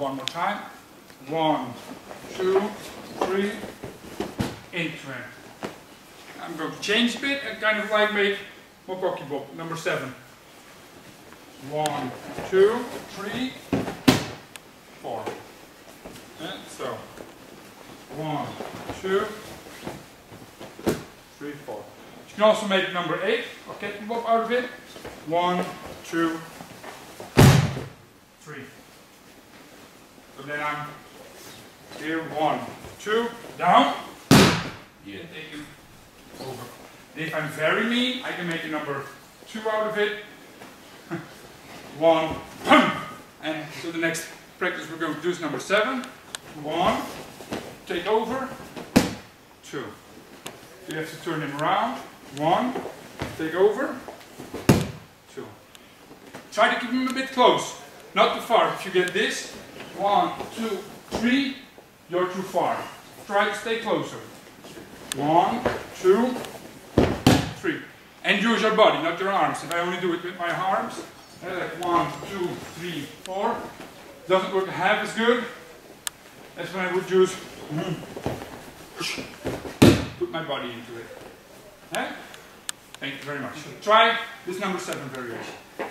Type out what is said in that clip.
one more time. 1, 2, 3, in-trend. I'm going to change a bit and kind of like make Mokoki Bob, number 7. 1, 2, 3, 4. And so, 1, 2, 3, 4. You can also make number 8, or Keki Bob out of it. 1, 2, 3. So then I'm here, 1, 2, down. Yeah, thank you. Over. If I'm very mean, I can make a number 2 out of it. 1, and so the next practice we're going to do is number 7. 1, take over, 2. You have to turn him around. 1, take over, 2. Try to keep him a bit close, not too far. If you get this, 1, 2, 3, you're too far. Try to stay closer. 1, 2, 3. And use your body, not your arms. If I only do it with my arms, like 1, 2, 3, 4, doesn't work half as good as when I would use put my body into it. Okay? Thank you very much. Try this number 7 variation.